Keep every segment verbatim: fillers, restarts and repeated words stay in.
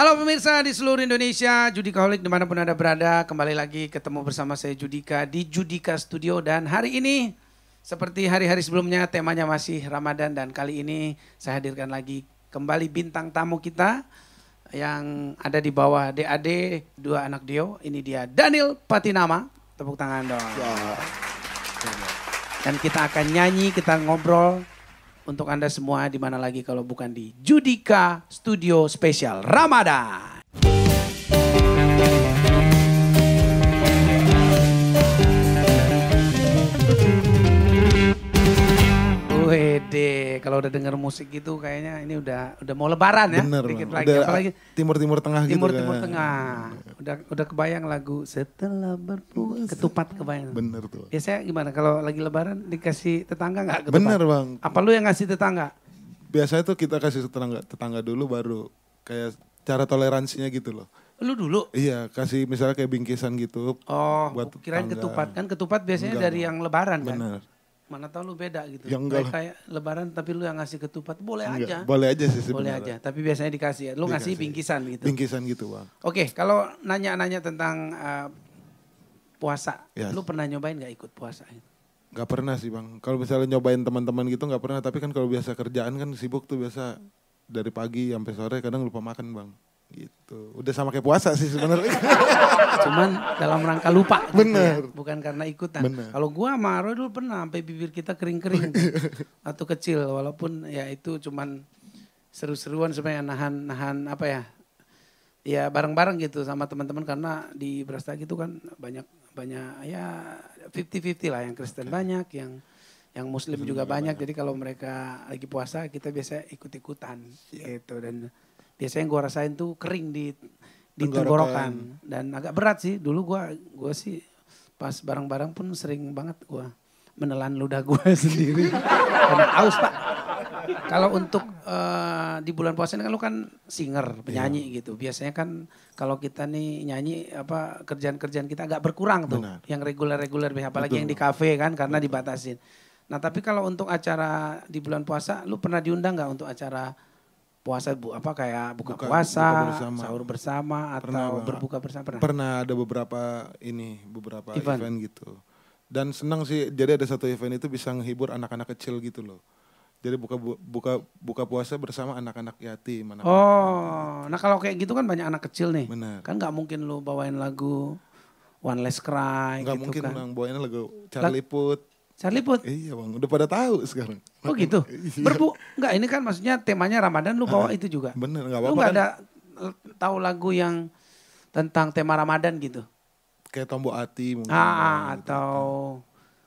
Halo pemirsa di seluruh Indonesia, Judikaholic dimanapun Anda berada, kembali lagi ketemu bersama saya Judika di Judika Studio. Dan hari ini seperti hari-hari sebelumnya temanya masih Ramadan, dan kali ini saya hadirkan lagi kembali bintang tamu kita yang ada di bawah D A D, dua anak Dio. Ini dia Daniel Patinama, tepuk tangan dong. Dan kita akan nyanyi, kita ngobrol. Untuk Anda semua, di mana lagi kalau bukan di Judika Studio Special Ramadhan. Wede, kalau udah denger musik gitu kayaknya ini udah udah mau lebaran ya. Bener, dikit lagi, apalagi timur-timur tengah gitu. Timur-timur tengah. Udah udah kebayang lagu Setelah Berpuasa. Ketupat kebayang. Bener tuh. Biasanya gimana kalau lagi lebaran dikasih tetangga nggak ketupat? Bener bang. Apa lu yang ngasih tetangga? Biasanya tuh kita kasih tetangga tetangga dulu, baru kayak cara toleransinya gitu loh. Lu dulu? Iya, kasih misalnya kayak bingkisan gitu. Oh, buat kirain ketupat. Kan ketupat biasanya enggak, dari yang lebaran kan? Bener. Mana tau lu beda gitu, ya kayak, kayak lebaran tapi lu yang ngasih ketupat, boleh enggak aja. Boleh aja sih sebenarnya. Boleh aja, tapi biasanya dikasih ya, lu dikasih. Ngasih bingkisan gitu. Bingkisan gitu bang. Oke, kalau nanya-nanya tentang uh, puasa, yes. Lu pernah nyobain gak ikut puasa? Gak pernah sih bang, kalau misalnya nyobain teman-teman gitu gak pernah. Tapi kan kalau biasa kerjaan kan sibuk tuh, biasa dari pagi sampai sore kadang lupa makan bang. Gitu, udah sama kayak puasa sih sebenarnya. Cuman dalam rangka lupa gitu. Bener. Ya, bukan karena ikutan. Kalau gua sama Roy dulu pernah sampai bibir kita kering-kering atau kecil, walaupun ya itu cuman seru-seruan sebenarnya, nahan-nahan apa ya? Ya bareng-bareng gitu sama teman-teman, karena di Brasta gitu kan banyak banyak ya fifty fifty lah, yang Kristen okay. Banyak, yang yang Muslim, Muslim juga banyak. banyak. Jadi kalau mereka lagi puasa kita biasa ikut-ikutan yeah. Gitu, dan biasanya gue rasain tuh kering di, di tenggorokan. Dan agak berat sih. Dulu gue gua sih pas bareng-bareng pun sering banget gue menelan ludah gue sendiri. Karena aus pak. Kalau untuk uh, di bulan puasa ini kan lu kan singer, penyanyi yeah. Gitu. Biasanya kan kalau kita nih nyanyi apa kerjaan-kerjaan kita agak berkurang tuh. Benar. Yang reguler-reguler, apalagi betul. Yang di kafe kan karena betul. Dibatasin. Nah tapi kalau untuk acara di bulan puasa, lu pernah diundang gak untuk acara puasa bu apa kayak buka, buka puasa, buka bersama. Sahur bersama atau pernah, berbuka bersama? Pernah? Pernah ada beberapa ini, beberapa event. event gitu. Dan senang sih, jadi ada satu event itu bisa menghibur anak-anak kecil gitu loh. Jadi buka buka buka puasa bersama anak-anak yatim. Anak-anak oh, anak. Nah kalau kayak gitu kan banyak anak kecil nih. Bener. Kan nggak mungkin lu bawain lagu One Less Cry nggak gitu mungkin kan. Bang, bawain lagu Charlie Puth. Charlie Puth? Iya bang, udah pada tahu sekarang. Oh gitu? Berbu, enggak ini kan maksudnya temanya Ramadan, lu bawa ah, itu juga? Bener, gak apa-apa. Lu gak ada kan? Tahu lagu yang tentang tema Ramadan gitu? Kayak Tombok Hati mungkin. Ah, gitu. Atau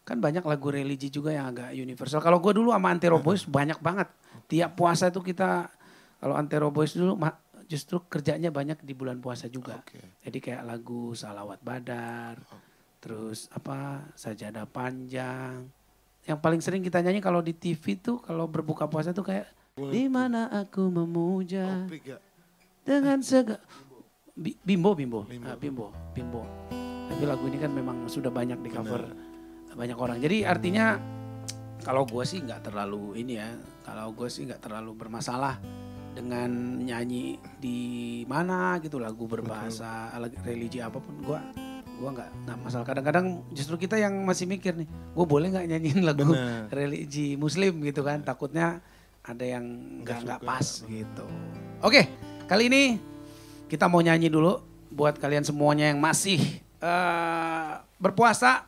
kan banyak lagu religi juga yang agak universal. Kalau gue dulu sama Antero Boys banyak banget. Tiap puasa tuh kita, kalau Antero Boys dulu justru kerjanya banyak di bulan puasa juga. Okay. Jadi kayak lagu Salawat Badar. Okay. Terus apa, Sajadah Panjang. Yang paling sering kita nyanyi kalau di T V tuh, kalau berbuka puasa tuh kayak di mana aku memuja dengan segala bimbo bimbo bimbo. Ah, bimbo bimbo. Tapi lagu ini kan memang sudah banyak di cover bener. Banyak orang. Jadi artinya kalau gue sih nggak terlalu ini ya. Kalau gue sih nggak terlalu bermasalah dengan nyanyi di mana gitu lagu berbahasa betul. Religi apapun gue. Gue gak, gak masalah. Kadang-kadang justru kita yang masih mikir nih, gue boleh gak nyanyiin lagu bener. Religi muslim gitu kan. Takutnya ada yang gak, gak, gak pas gitu. Oke, kali ini kita mau nyanyi dulu buat kalian semuanya yang masih uh, berpuasa.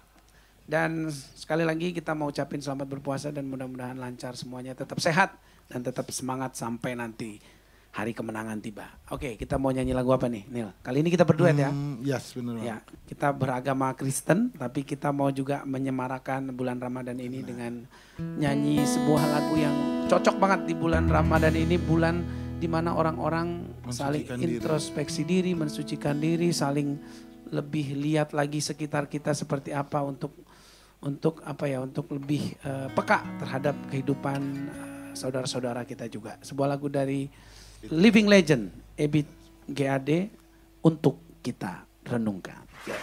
Dan sekali lagi kita mau ucapin selamat berpuasa dan mudah-mudahan lancar semuanya. Tetap sehat dan tetap semangat sampai nanti hari kemenangan tiba. Oke, kita mau nyanyi lagu apa nih, Nil? Kali ini kita berduet ya. Hmm, yes, bener banget. Ya, kita beragama Kristen, tapi kita mau juga menyemarakan bulan Ramadan ini bener. Dengan nyanyi sebuah lagu yang cocok banget di bulan Ramadan ini, bulan dimana orang-orang saling introspeksi diri, mensucikan diri, saling lebih lihat lagi sekitar kita seperti apa untuk untuk apa ya, untuk lebih uh, peka terhadap kehidupan uh, saudara-saudara kita juga. Sebuah lagu dari Living Legend, Ebit G A D untuk kita renungkan. Yes.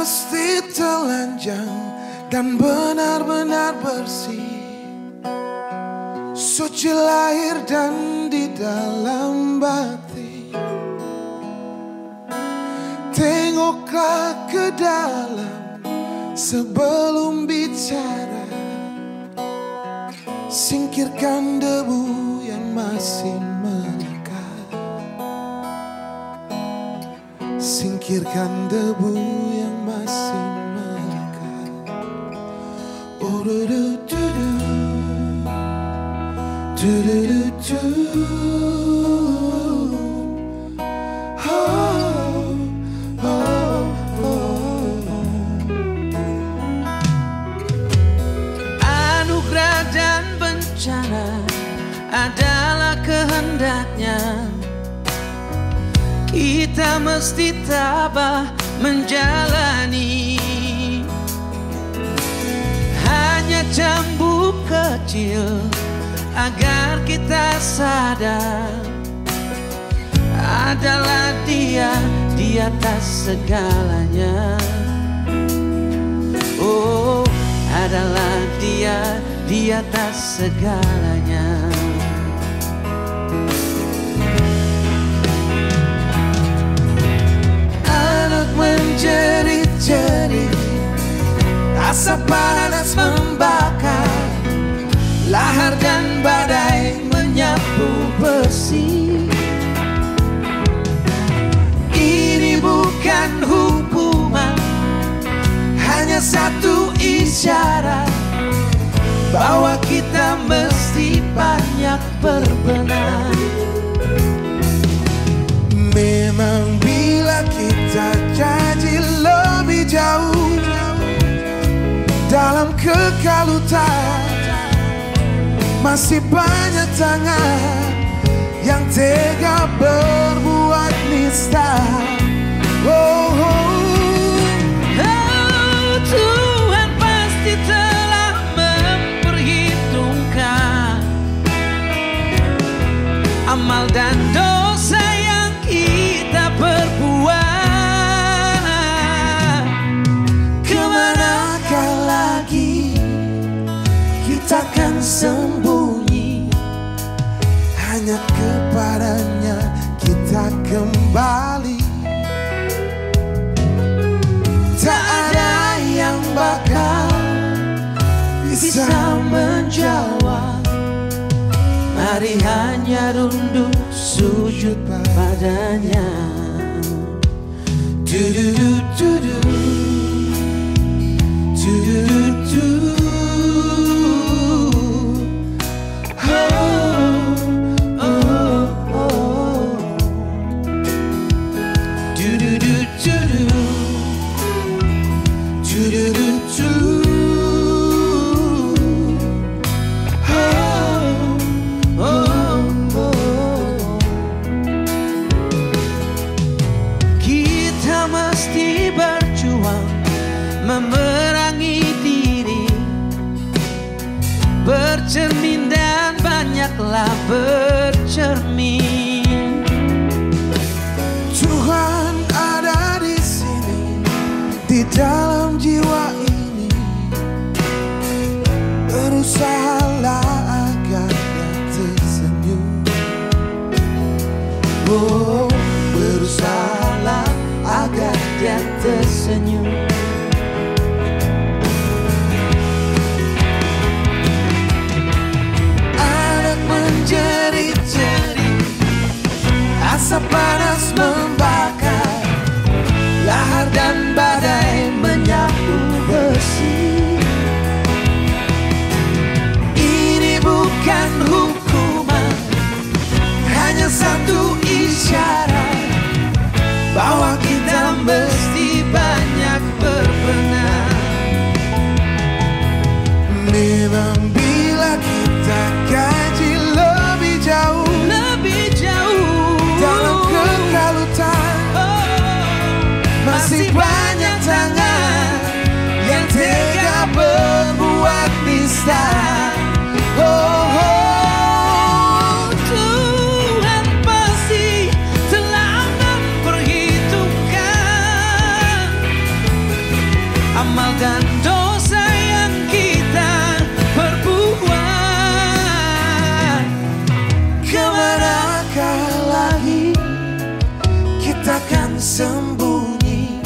mesti telanjang dan benar-benar bersih, suci lahir dan di dalam batin. Tengoklah ke dalam sebelum bicara, singkirkan debu yang masih melekat, singkirkan debu yang masih melekat. Oh, do do do do. Do do do do. Oh, oh, oh. Anugerah dan bencana adalah kehendaknya. Kita mesti tabah menjalani. Hanya cambuk kecil agar kita sadar adalah Dia di atas segalanya. Oh, adalah Dia di atas segalanya. Anak menjerit-jerit, asap panas membakar, lahar dan badai menyapu bersih. Ini bukan hukuman, hanya satu isyarat bahwa kita mesti banyak berbenah. Memang bila kita janji lebih jauh dalam kekalutan, masih banyak tangan yang tega berbuat nista. Oh, oh. Oh, Tuhan pasti telah memperhitungkan amal dan dosa yang kita perbuat. Kemanakah lagi kita akan sembuh? Kepadanya kita kembali, tak ada yang bakal bisa menjawab. Mari hanya rundu sujud padanya. Du du du du du du du du du. Memerangi diri, bercermin dan banyaklah bercermin. Tuhan ada di sini, di dalam jiwa ini. Berusahalah agar dia tersenyum. Oh, berusahalah agar dia tersenyum. Asap panas membakar, lahar dan badai menyapu bersih. Ini bukan hukuman, hanya satu isyarat bahwa kita mesti banyak berbenah. Memang bila kita kaji lebih jauh, masih banyak tangan yang tega berbuat nista. Oh, oh, Tuhan pasti telah memperhitungkan tersembunyi,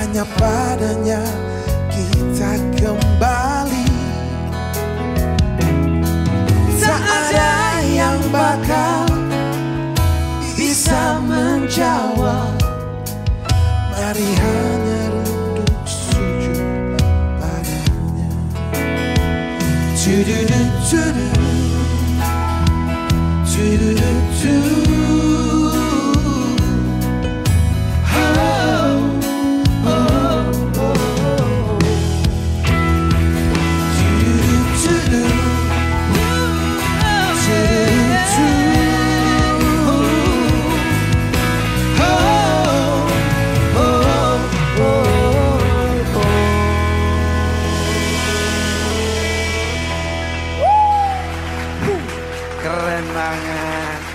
hanya padanya kita kembali. Tak ada yang bakal bisa menjawab, mari hanya runduk sujud padanya. Tududududu, tududududu.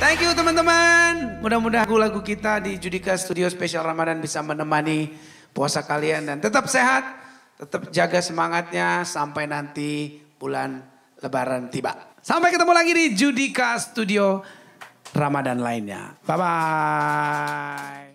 Thank you teman-teman. Mudah-mudahan lagu-lagu kita di Judika Studio Special Ramadhan bisa menemani puasa kalian. Dan tetap sehat, tetap jaga semangatnya sampai nanti bulan Lebaran tiba. Sampai ketemu lagi di Judika Studio Ramadhan lainnya. Bye-bye.